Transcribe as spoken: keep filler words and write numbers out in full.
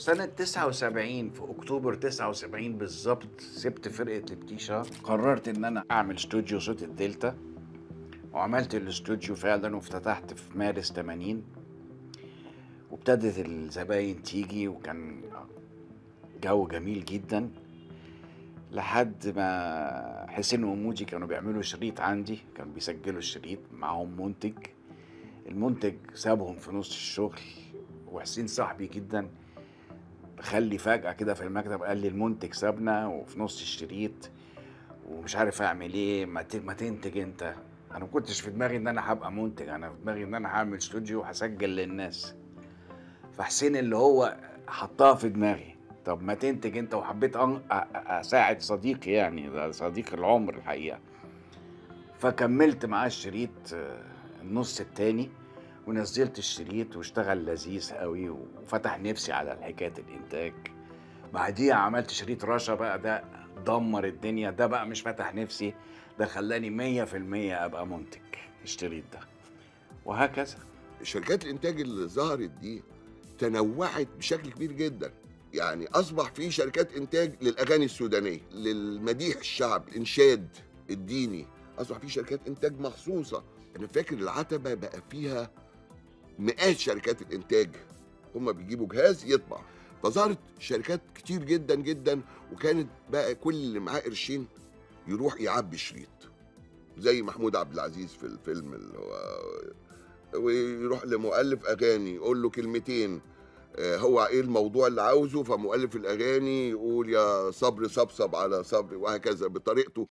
سنة تسعة وسبعين في أكتوبر تسعة وسبعين بالظبط سبت فرقة التيشة، قررت إن أنا أعمل استوديو صوت الدلتا، وعملت الاستوديو فعلا وافتتحت في مارس ثمانين، وابتدت الزباين تيجي وكان جو جميل جدا، لحد ما حسين ومودي كانوا بيعملوا شريط عندي، كانوا بيسجلوا الشريط معهم منتج. المنتج سابهم في نص الشغل، وحسين صاحبي جدا خلي فجأة كده في المكتب قال لي المنتج سابنا وفي نص الشريط ومش عارف اعمل ايه، ما تنتج انت. انا ما كنتش في دماغي ان انا هبقى منتج، انا في دماغي ان انا هعمل استوديو وهسجل للناس. فحسين اللي هو حطها في دماغي، طب ما تنتج انت. وحبيت اساعد صديقي، يعني ده صديق العمر الحقيقه. فكملت معاه الشريط النص التاني ونزلت الشريط واشتغل لذيذ قوي وفتح نفسي على حكايه الانتاج. بعديها عملت شريط رشا، بقى ده دمر الدنيا، ده بقى مش فتح نفسي، ده خلاني مية في المية ابقى منتج الشريط ده. وهكذا شركات الانتاج اللي ظهرت دي تنوعت بشكل كبير جدا، يعني اصبح في شركات انتاج للاغاني السودانيه، للمديح الشعبي، الانشاد الديني، اصبح في شركات انتاج مخصوصه. انا فاكر العتبه بقى فيها مئات شركات الانتاج، هم بيجيبوا جهاز يطبع. فظهرت شركات كتير جدا جدا، وكانت بقى كل اللي معاه قرشين يروح يعبي شريط، زي محمود عبد العزيز في الفيلم اللي هو، ويروح لمؤلف اغاني يقول له كلمتين، هو ايه الموضوع اللي عاوزه، فمؤلف الاغاني يقول يا صبر صبصب على صبر، وهكذا بطريقته.